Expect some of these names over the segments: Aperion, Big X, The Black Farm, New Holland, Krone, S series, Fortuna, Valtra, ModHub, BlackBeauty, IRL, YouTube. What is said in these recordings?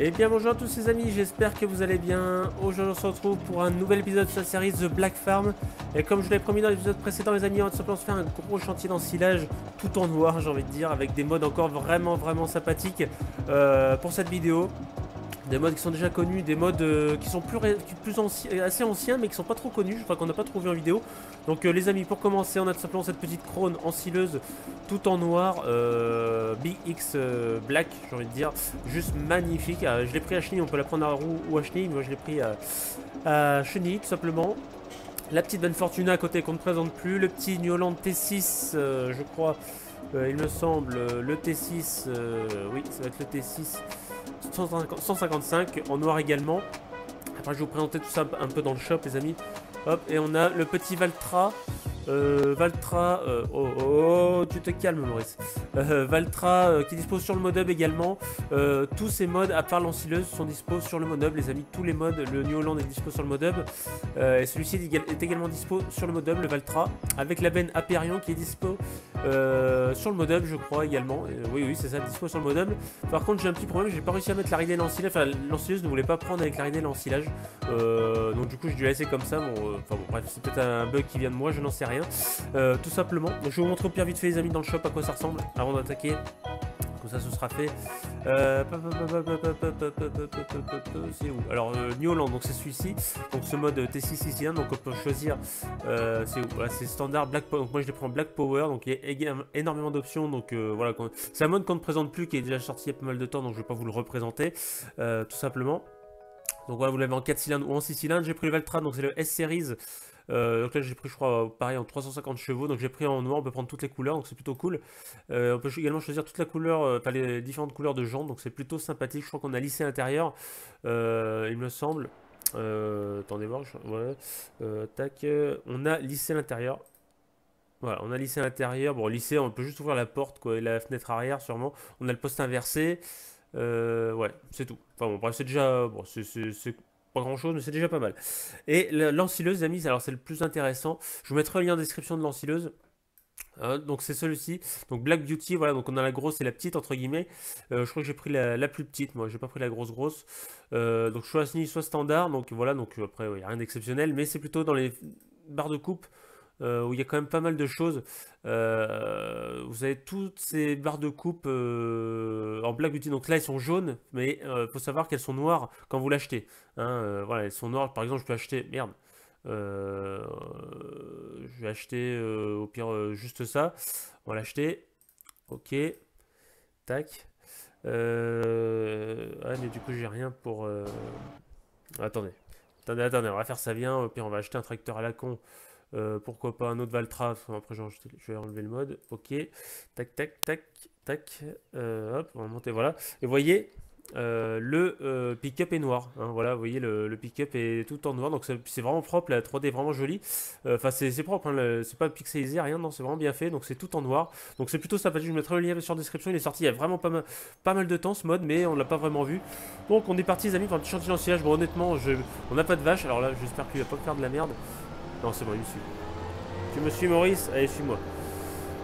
Et bien bonjour à tous les amis, j'espère que vous allez bien. Aujourd'hui on se retrouve pour un nouvel épisode de la série The Black Farm. Et comme je l'ai promis dans l'épisode précédent les amis, on va simplement se faire un gros chantier d'ensilage tout en noir, j'ai envie de dire, avec des modes encore vraiment sympathiques pour cette vidéo. Des modes qui sont déjà connus, des modes qui sont assez anciens mais qui sont pas trop connus, je crois qu'on n'a pas trouvé en vidéo. Donc les amis, pour commencer, on a tout simplement cette petite Krone ensileuse tout en noir, Big X Black, j'ai envie de dire, juste magnifique. Je l'ai pris à Chenille, on peut la prendre à Roux ou à Chenille, moi je l'ai pris à Chenille tout simplement. La petite Ben Fortuna à côté qu'on ne présente plus, le petit New Holland T6, je crois, il me semble, le T6, oui ça va être le T6. 155 en noir également. Après je vais vous présenter tout ça un peu dans le shop les amis. Hop, et on a le petit Valtra. Oh tu te calmes Maurice. Valtra qui dispose sur le ModHub également. Tous ces modes à part l'ensileuse sont dispo sur le ModHub les amis. Tous les modes, le New Holland est dispo sur le ModHub. Et celui-ci est également dispo sur le ModHub, le Valtra. Avec la benne Aperion qui est dispo sur le ModHub je crois également. Oui c'est ça, dispo sur le ModHub. Par contre j'ai un petit problème, j'ai pas réussi à mettre la ridée l'ensilage. Enfin l'ensileuse ne voulait pas prendre avec la ridée l'ensilage. Donc du coup je dû la laisser comme ça. Bon bref, c'est peut-être un bug qui vient de moi, je n'en sais rien. Tout simplement. Donc, je vais vous montrer au pire vite fait les amis dans le shop à quoi ça ressemble avant d'attaquer. Comme ça ce sera fait. C'est où? Alors New Holland, donc c'est celui-ci. Donc ce mode T6 ici, donc on peut choisir c'est où? Voilà, c'est standard Black Power. Donc moi je les prends Black Power, donc il y a énormément d'options. Donc voilà, c'est un mode qu'on ne présente plus, qui est déjà sorti il y a pas mal de temps, donc je vais pas vous le représenter. Tout simplement. Donc voilà, vous l'avez en 4 cylindres ou en 6 cylindres. J'ai pris le Valtra, donc c'est le S series. Donc là j'ai pris je crois pareil en 350 chevaux, donc j'ai pris en noir, on peut prendre toutes les couleurs, donc c'est plutôt cool. On peut également choisir toute la couleur, enfin les différentes couleurs de jantes, donc c'est plutôt sympathique. Je crois qu'on a lissé à l'intérieur, il me semble. Attendez voir, voilà. Tac, on a lissé à l'intérieur. Voilà, on a lissé à l'intérieur. Bon, lissé, on peut juste ouvrir la porte quoi, et la fenêtre arrière sûrement. On a le poste inversé. Ouais, c'est tout. Enfin bon, bref, c'est déjà... Bon, c'est pas grand chose, mais c'est déjà pas mal. Et l'ensileuse, les amis, alors c'est le plus intéressant. Je vous mettrai le lien en description de l'ensileuse. Donc c'est celui-ci, donc Black Beauty, voilà, donc on a la grosse et la petite entre guillemets. Je crois que j'ai pris la plus petite, moi j'ai pas pris la grosse. Donc soit Sni, soit standard, donc voilà, donc après il n'y a rien d'exceptionnel, mais c'est plutôt dans les barres de coupe. Où il y a quand même pas mal de choses. Vous avez toutes ces barres de coupe en Black Beauty. Donc là, elles sont jaunes, mais faut savoir qu'elles sont noires quand vous l'achetez. Hein, voilà, elles sont noires. Par exemple, je peux acheter... Merde. Je vais acheter au pire juste ça. On va l'acheter. Ok. Tac. Ah, mais du coup, j'ai rien pour... Attendez, on va faire ça bien. Au pire, on va acheter un tracteur à la con. Pourquoi pas un autre Valtra, enfin, après je vais enlever le mode, ok, tac, hop, on va monter, voilà, et vous voyez, le pick-up est noir, hein, voilà, vous voyez le pick-up est tout en noir, donc c'est vraiment propre, la 3D est vraiment jolie, enfin c'est propre, hein, c'est pas pixelisé, rien, non, c'est vraiment bien fait, donc c'est tout en noir, donc c'est plutôt sympathique. Je mettrai le lien sur la description, il est sorti il y a vraiment pas mal de temps ce mode, mais on l'a pas vraiment vu, donc on est parti les amis pour un petit chantier d'ensilage. Bon honnêtement, on n'a pas de vache, alors là j'espère qu'il va pas me faire de la merde. Non, c'est bon, il me suit. Tu me suis, Maurice? Allez, suis-moi.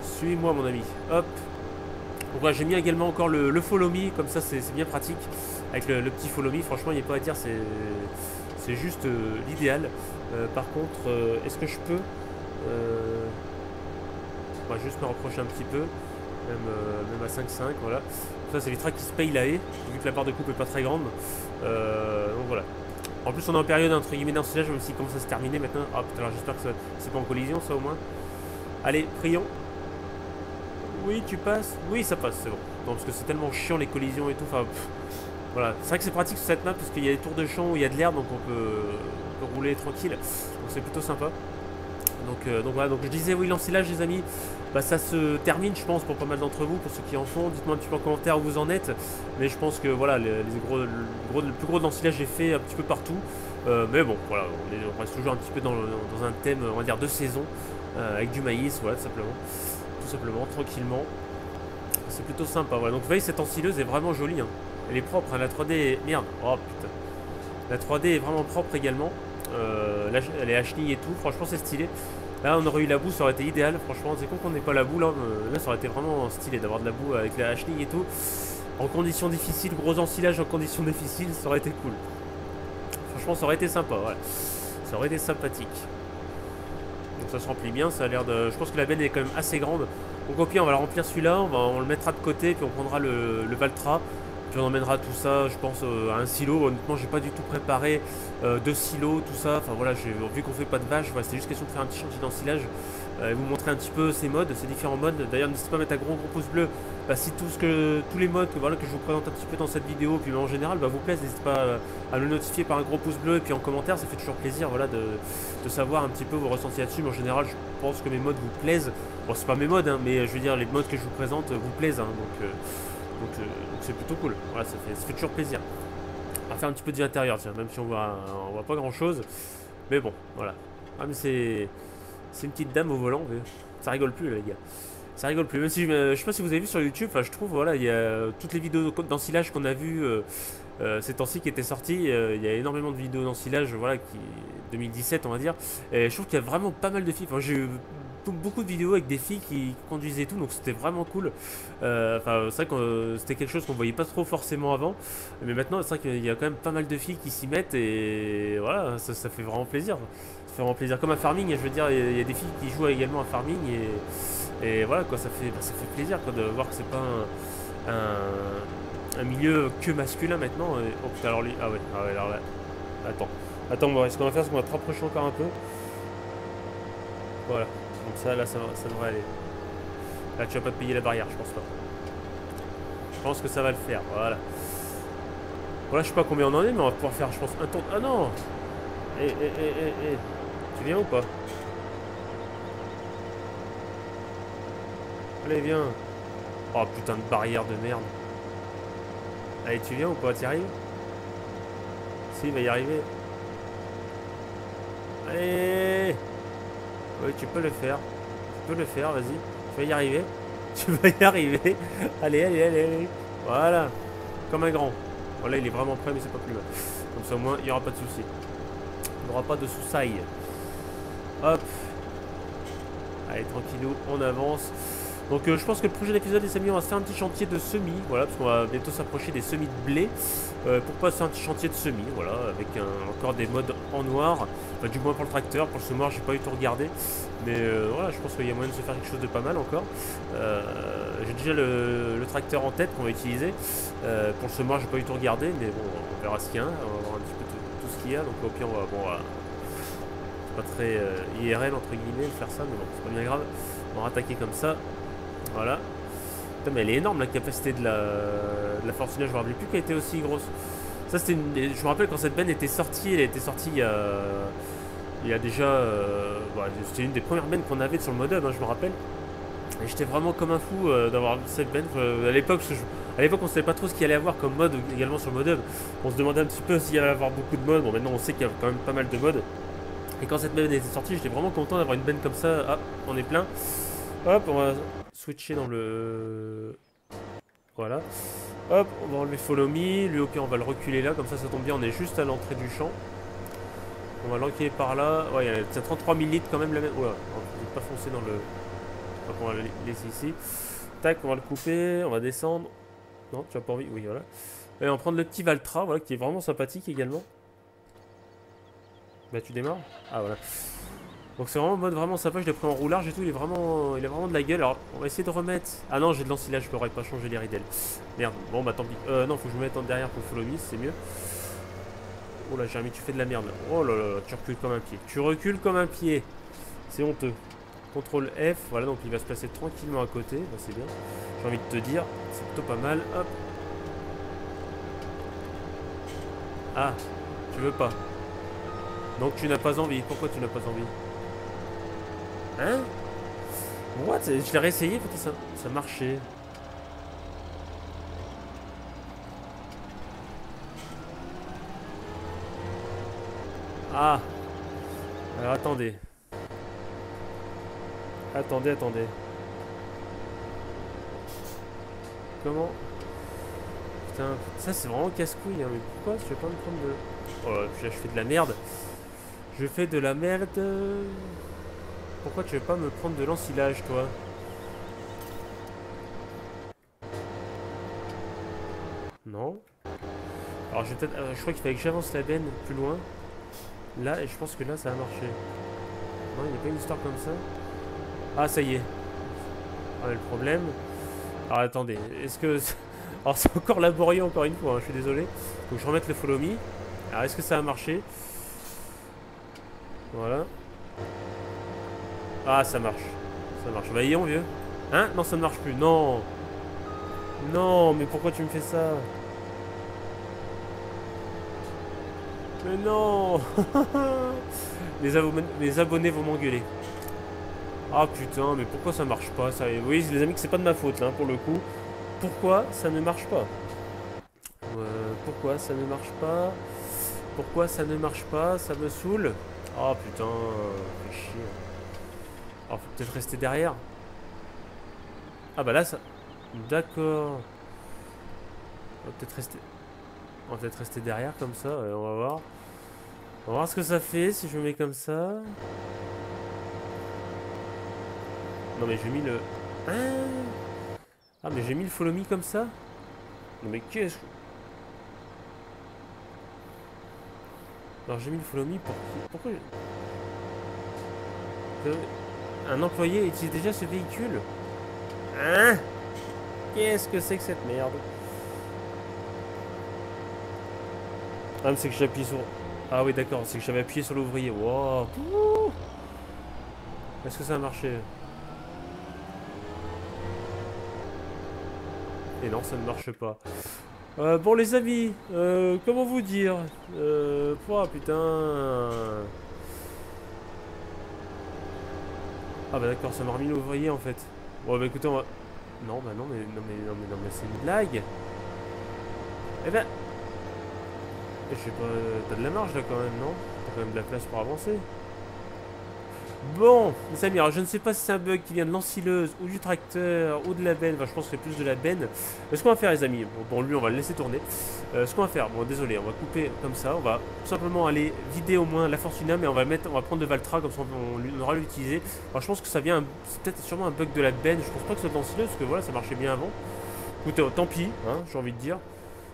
Suis-moi, mon ami. Hop. Donc là, j'ai mis également encore le follow me. Comme ça, c'est bien pratique. Avec le petit follow me, franchement, il n'y a pas à dire. C'est juste l'idéal. Par contre, est-ce que je peux... On va juste me rapprocher un petit peu. Même à 5,5, voilà. Donc ça, c'est les tracks qui se payent la haie. Vu que la barre de coupe n'est pas très grande. Donc voilà. En plus on est en période entre guillemets d'ensilage, même s'il commence à se terminer maintenant. Ah putain, alors j'espère que ça c'est pas en collision ça au moins. Allez, prions. Oui tu passes. Oui ça passe, c'est bon. Non parce que c'est tellement chiant les collisions et tout. Enfin pff, voilà. C'est vrai que c'est pratique sur cette map parce qu'il y a des tours de champ où il y a de l'herbe, donc on peut rouler tranquille. Donc c'est plutôt sympa. Donc voilà, donc je disais oui, l'ensilage les amis, bah ça se termine je pense pour pas mal d'entre vous, pour ceux qui en font, dites-moi un petit peu en commentaire où vous en êtes, mais je pense que voilà, le plus gros de l'ensilage est fait un petit peu partout, mais bon voilà, on reste toujours un petit peu dans un thème, on va dire de saison, avec du maïs, voilà tout simplement, tranquillement, c'est plutôt sympa, voilà, donc vous voyez cette ensileuse est vraiment jolie, hein. Elle est propre, hein, la 3D est... merde, oh putain, la 3D est vraiment propre également. Elle est à chenille et tout, franchement c'est stylé. Là on aurait eu la boue, ça aurait été idéal. Franchement c'est con qu'on n'ait pas la boue là, ça aurait été vraiment stylé d'avoir de la boue avec la chenille et tout. en conditions difficiles, gros ensilage en conditions difficiles, ça aurait été cool. Franchement, ça aurait été sympa, voilà. Ça aurait été sympathique. Donc ça se remplit bien, ça a l'air de... Je pense que la benne est quand même assez grande. Donc au pire, on va la remplir celui-là, on le mettra de côté, puis on prendra le Valtra. Puis on emmènera tout ça, je pense, à un silo. Honnêtement, j'ai pas du tout préparé de silo, tout ça. Enfin voilà, vu qu'on fait pas de vache, voilà, c'était juste question de faire un petit chantier d'ensilage et vous montrer un petit peu ces modes, ces différents modes. D'ailleurs, n'hésitez pas à mettre un gros pouce bleu si tous les modes voilà, que je vous présente un petit peu dans cette vidéo, puis en général, vous plaisent. N'hésitez pas à le notifier par un gros pouce bleu et puis en commentaire, ça fait toujours plaisir voilà, de savoir un petit peu vos ressentis là-dessus. Mais en général, je pense que mes modes vous plaisent. Bon, c'est pas mes modes, hein, mais je veux dire, les modes que je vous présente vous plaisent. Hein, donc c'est plutôt cool, voilà, ça fait toujours plaisir. On va faire un petit peu de l'intérieur, tiens, même si on voit pas grand chose. Mais bon, voilà. Ah mais c'est une petite dame au volant, mais ça rigole plus là, les gars. Ça rigole plus, même si je sais pas si vous avez vu sur YouTube, je trouve, voilà, il y a toutes les vidéos d'ensilage qu'on a vues ces temps-ci qui étaient sorties. Il y a énormément de vidéos d'ensilage, voilà, 2017 on va dire. Et je trouve qu'il y a vraiment pas mal de filles, enfin, j'ai eu beaucoup de vidéos avec des filles qui conduisaient et tout, donc c'était vraiment cool. C'est vrai que c'était quelque chose qu'on voyait pas trop forcément avant, mais maintenant c'est vrai qu'il y a quand même pas mal de filles qui s'y mettent et voilà, ça fait vraiment plaisir. Ça fait vraiment plaisir, comme à farming, je veux dire, il y a des filles qui jouent également à farming et voilà quoi, ça fait plaisir quoi, de voir que c'est pas un milieu que masculin maintenant. Et, oh putain, alors lui, ah ouais alors là, attends, bon, ce qu'on va faire c'est qu'on va te rapprocher encore un peu, voilà. Donc ça, là, ça devrait aller. Là, tu vas pas te payer la barrière, je pense pas. Je pense que ça va le faire, voilà. Voilà, je sais pas combien on en est, mais on va pouvoir faire, je pense, un tour... Ah non. Eh. Tu viens ou pas? Allez, viens. Oh, putain de barrière de merde. Allez, tu viens ou pas? T'y arrives? Si, il va y arriver. Allez! Oui, tu peux le faire, vas-y, tu vas y arriver, allez, voilà, comme un grand. Voilà, il est vraiment prêt, mais c'est pas plus mal, comme ça au moins il n'y aura pas de soucis, hop, allez, tranquillou, on avance. Donc je pense que le prochain épisode, les amis, on va se faire un petit chantier de semis, voilà, parce qu'on va bientôt s'approcher des semis de blé. Pourquoi se faire un petit chantier de semis, voilà, avec encore des modes en noir, enfin, du moins pour le tracteur, pour le semoir, j'ai pas eu tout regardé, mais voilà, je pense qu'il y a moyen de se faire quelque chose de pas mal encore. J'ai déjà le tracteur en tête qu'on va utiliser, pour le semoir, j'ai pas eu tout regardé, mais bon, on verra ce qu'il y a, on va voir un petit peu tout ce qu'il y a, donc au pire, on va, bon, c'est pas très IRL entre guillemets de faire ça, mais bon, c'est pas bien grave, on va attaquer comme ça. Voilà. Putain, mais elle est énorme la capacité de la Fortuna, je me rappelle plus qu'elle était aussi grosse. Ça c'était une... Je me rappelle quand cette benne était sortie, elle était sortie il y a déjà... c'était une des premières bennes qu'on avait sur le ModHub, hein, je me rappelle. Et j'étais vraiment comme un fou d'avoir cette benne. À l'époque, on savait pas trop ce qu'il allait avoir comme mode également sur le ModHub. On se demandait un petit peu s'il allait avoir beaucoup de modes. Bon, maintenant on sait qu'il y a quand même pas mal de modes. Et quand cette benne était sortie, j'étais vraiment content d'avoir une benne comme ça. Ah, on est plein. Hop, on va... switcher dans le... Voilà. Hop, on va enlever Follow Me. Lui, au pire, on va le reculer là. Comme ça, ça tombe bien. On est juste à l'entrée du champ. On va l'enquiller par là. Ouais, il y a 33 000 litres quand même. La même... Ouais, on va pas foncer dans le... Hop, on va le laisser ici. Tac, on va le couper. On va descendre. Non, tu as pas envie. Oui, voilà. Et on va prendre le petit Valtra, voilà, qui est vraiment sympathique également. Bah, tu démarres? Ah, voilà. Donc c'est vraiment en mode vraiment sympa, je l'ai pris en roulage et tout, il est vraiment de la gueule. Alors on va essayer de remettre... Ah non, j'ai de l'ensilage, je ne pourrais pas changer les ridelles. Merde, bon bah tant pis. Non, faut que je me mette en derrière pour follow me, c'est mieux. Oh là, Jérémy, tu fais de la merde. Oh là là, tu recules comme un pied. Tu recules comme un pied. C'est honteux. Contrôle F, voilà, donc il va se placer tranquillement à côté. Bah, c'est bien, j'ai envie de te dire, c'est plutôt pas mal. Hop. Ah, tu veux pas. Donc tu n'as pas envie. Pourquoi tu n'as pas envie? Hein? What? Je l'ai réessayé, putain, ça marchait. Ah! Alors attendez. Attendez. Comment? Putain, ça c'est vraiment casse-couille, hein, mais pourquoi? Je vais pas me prendre de... Oh, puis là, je fais de la merde. Je fais de la merde. Pourquoi tu veux pas me prendre de l'ensilage, toi? Alors j'ai peut-être. Je crois qu'il fallait que j'avance la benne plus loin. Là, et je pense que là ça a marché. Non, il n'y a pas une histoire comme ça. Ah, ça y est. Ah, mais le problème. Alors attendez, est-ce que. Alors c'est encore laborieux encore une fois, hein, je suis désolé. Faut que je remette le follow me. Alors est-ce que ça a marché? Voilà. Ah, ça marche. Ça marche. Bah, voyons, vieux. Hein? Non, ça ne marche plus. Non. Non, mais pourquoi tu me fais ça? Mais non. Les abonnés vont m'engueuler. Ah putain, mais pourquoi ça marche pas ça? Vous voyez les amis que c'est pas de ma faute là pour le coup. Pourquoi ça ne marche pas? Pourquoi ça ne marche pas? Pourquoi ça ne marche pas? Ça me saoule. Ah putain, fait chier. Alors faut peut-être rester derrière. Ah bah là ça. D'accord. On va peut-être rester derrière comme ça, on va voir. On va voir ce que ça fait si je me mets comme ça. Non mais j'ai mis le... Ah, ah mais j'ai mis le follow me comme ça. Non mais qu'est-ce que... Alors j'ai mis le follow me pour... Pourquoi... Un employé utilise déjà ce véhicule? Hein? Qu'est-ce que c'est que cette merde? Ah, c'est que j'appuie sur... Ah oui, d'accord, c'est que j'avais appuyé sur l'ouvrier. Wow. Est-ce que ça a marché? Et non, ça ne marche pas. Bon, les amis, comment vous dire? Oh, putain... Ah bah d'accord, ça m'a remis l'ouvrier en fait. Bon bah écoutez, on va... Non bah non mais... Non mais c'est une blague. Eh ben... Je sais pas... T'as de la marge là quand même, non? T'as quand même de la place pour avancer. Bon, les amis, alors je ne sais pas si c'est un bug qui vient de l'ensileuse ou du tracteur ou de la benne. Enfin, je pense que c'est plus de la benne. Mais ce qu'on va faire, les amis, bon, lui, on va le laisser tourner. Ce qu'on va faire, bon, désolé, on va couper comme ça. On va tout simplement aller vider au moins la Fortuna, mais on va mettre, on va prendre de Valtra comme ça, on aura l'utiliser. Alors, je pense que ça vient, c'est peut-être sûrement un bug de la benne. Je pense pas que ce soit de l'ensileuse parce que voilà, ça marchait bien avant. Écoutez, tant pis, hein, j'ai envie de dire.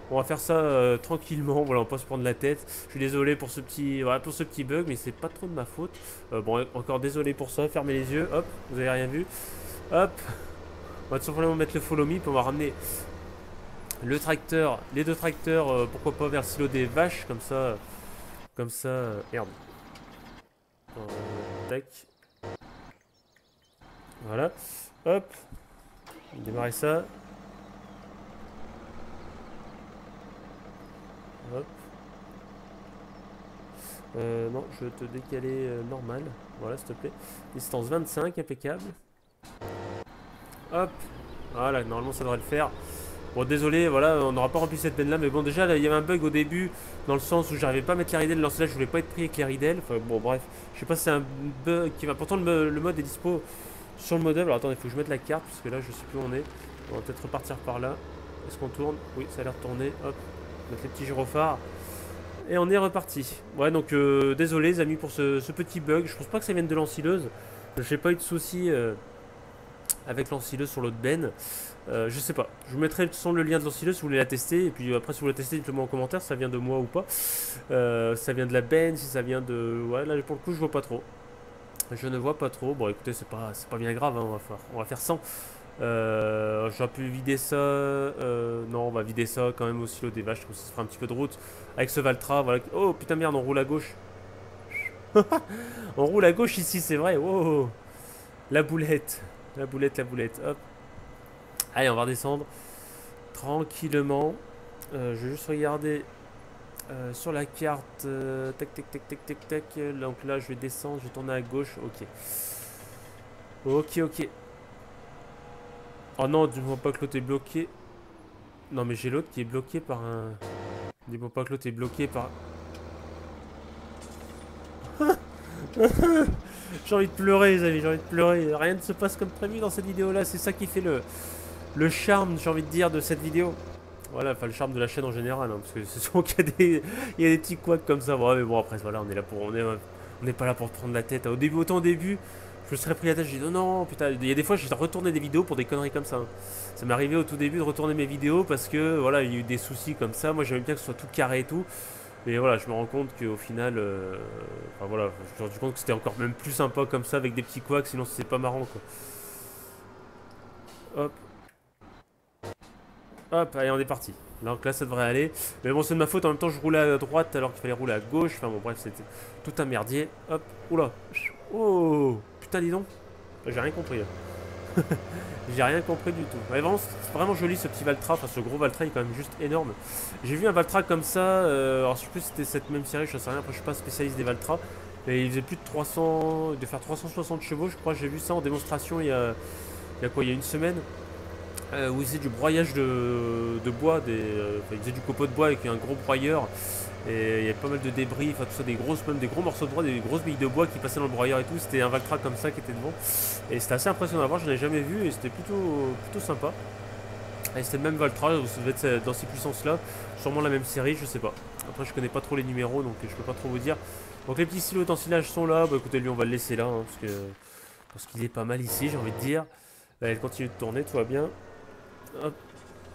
On va faire ça tranquillement, voilà, on peut pas se prendre la tête. Je suis désolé pour ce petit, voilà, pour ce petit bug, mais c'est pas trop de ma faute. Bon, encore désolé pour ça, fermez les yeux, hop, vous avez rien vu. Hop, on va tout simplement mettre le follow me, puis on va ramener le tracteur, les deux tracteurs, pourquoi pas vers le silo des vaches, comme ça, merde. Tac. Voilà, hop, on va démarrer ça. Hop. Non, je vais te décaler normal. Voilà, s'il te plaît. Distance 25, impeccable. Hop. Voilà, normalement ça devrait le faire. Bon, désolé, voilà, on n'aura pas rempli cette benne là. Mais bon, déjà, là, il y avait un bug au début. Dans le sens où j'arrivais pas à mettre les ridelles. Dans ce là, je voulais pas être pris avec les ridelles. Enfin, bon, bref. Je sais pas si c'est un bug qui va. Pourtant, le mode est dispo sur le ModHub. Alors, attendez, il faut que je mette la carte. Parce que là, je sais plus où on est. On va peut-être repartir par là. Est-ce qu'on tourne? Oui, ça a l'air de tourner. Hop. Mettre les petits gyrophares. Et on est reparti. Ouais, donc désolé les amis pour ce petit bug. Je pense pas que ça vienne de l'ensileuse. J'ai pas eu de soucis avec l'ensileuse sur l'autre benne. Je sais pas. Je vous mettrai sans le lien de l'ensileuse si vous voulez la tester. Et puis après, si vous voulez la tester, dites-le-moi en commentaire si ça vient de moi ou pas. Si ça vient de la benne, si ça vient de. Ouais, là pour le coup, je vois pas trop. Je ne vois pas trop. Bon, écoutez, c'est pas bien grave. Hein. On va faire 100. J'aurais pu vider ça. Non, on va vider ça quand même au silo des vaches. Je trouve que ça fera un petit peu de route avec ce Valtra. Voilà. Oh putain, merde, on roule à gauche. On roule à gauche ici, c'est vrai. Wow. La boulette, la boulette, la boulette. Hop. Allez, on va redescendre tranquillement. Je vais juste regarder sur la carte. Tac, tac, tac, tac, tac, tac. Donc là, je vais descendre. Je vais tourner à gauche. Ok. Ok, ok. Oh non, dis-moi pas que l'autre est bloqué. Non mais j'ai l'autre qui est bloqué par un... Dis-moi pas que l'autre est bloqué par... J'ai envie de pleurer les amis, j'ai envie de pleurer. Rien ne se passe comme prévu dans cette vidéo là. C'est ça qui fait le charme, j'ai envie de dire, de cette vidéo. Voilà, enfin le charme de la chaîne en général. Hein, parce que c'est souvent qu'il y a des petits couacs comme ça. Ouais, mais bon après voilà, on est là pour... On n'est pas là pour prendre la tête. Autant au début... Je serais pris la tête, j'ai dit non, non, putain, il y a des fois j'ai retourné des vidéos pour des conneries comme ça. Ça m'est arrivé au tout début de retourner mes vidéos parce que voilà, il y a eu des soucis comme ça. Moi j'aimais bien que ce soit tout carré et tout. Mais voilà, je me rends compte qu'au final, enfin voilà, je me suis rendu compte que c'était encore même plus sympa comme ça avec des petits couacs, sinon c'est pas marrant quoi. Hop. Hop, allez, on est parti. Donc là ça devrait aller. Mais bon, c'est de ma faute, en même temps je roulais à droite alors qu'il fallait rouler à gauche. Enfin bon, bref, c'était tout un merdier. Hop, oula. Oh, putain, dis donc. J'ai rien compris là. J'ai rien compris du tout. Mais vraiment, c'est vraiment joli ce petit Valtra. Enfin, ce gros Valtra, il est quand même juste énorme. J'ai vu un Valtra comme ça. Alors, je sais plus si c'était cette même série, je sais rien. Après, je suis pas spécialiste des Valtra. Mais il faisait plus de 300. De faire 360 chevaux, je crois. J'ai vu ça en démonstration il y a quoi, il y a une semaine. Où il faisait du broyage de bois. Enfin, il faisait du copeau de bois avec un gros broyeur. Et il y avait pas mal de débris, enfin tout ça, même des gros morceaux de bois, des grosses billes de bois qui passaient dans le broyeur et tout. C'était un Valtra comme ça qui était devant. Et c'était assez impressionnant à voir, je n'avais jamais vu et c'était plutôt sympa. Et c'était le même Valtra, ça devait être dans ces puissances-là. Sûrement la même série, je sais pas. Après je connais pas trop les numéros donc je peux pas trop vous dire. Donc les petits silos d'ensilage sont là, bah écoutez, lui on va le laisser là hein, parce qu'il est pas mal ici, j'ai envie de dire. Là, elle continue de tourner, tout va bien. Hop,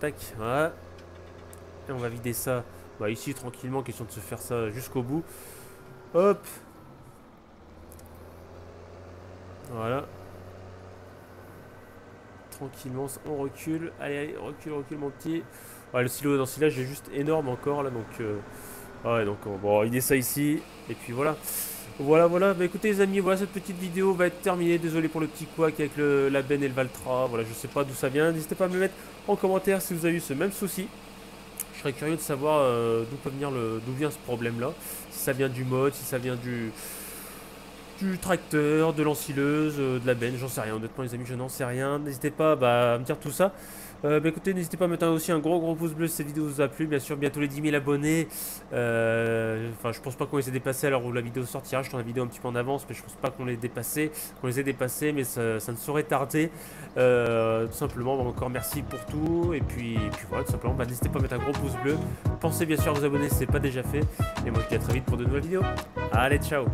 tac, voilà. Et on va vider ça. Bah ici tranquillement, question de se faire ça jusqu'au bout. Hop. Voilà. Tranquillement, on recule. Allez, allez, recule, recule mon petit. Ouais, le silo d'ensilage est juste énorme encore là, donc ouais, donc bon, il est ça ici. Et puis voilà. Voilà, voilà. Bah écoutez les amis, voilà, cette petite vidéo va être terminée. Désolé pour le petit couac avec la benne et le Valtra. Voilà, je sais pas d'où ça vient. N'hésitez pas à me le mettre en commentaire si vous avez eu ce même souci. Je serais curieux de savoir d'où vient ce problème-là. Si ça vient du mode, si ça vient du tracteur, de l'ensileuse, de la benne, j'en sais rien. Honnêtement, les amis, je n'en sais rien. N'hésitez pas à me dire tout ça. Bah, écoutez, n'hésitez pas à mettre aussi un gros pouce bleu si cette vidéo vous a plu. Bien sûr, bientôt les 10 000 abonnés. Enfin, je pense pas qu'on les ait dépassés à l'heure où la vidéo sortira. Je tourne la vidéo un petit peu en avance, mais je pense pas qu'on les ait dépassés, mais ça ne saurait tarder. Tout simplement, bah, encore merci pour tout. Et puis voilà, tout simplement, bah, n'hésitez pas à mettre un gros pouce bleu. Pensez bien sûr à vous abonner si ce n'est pas déjà fait. Et moi, je vous dis à très vite pour de nouvelles vidéos. Allez, ciao!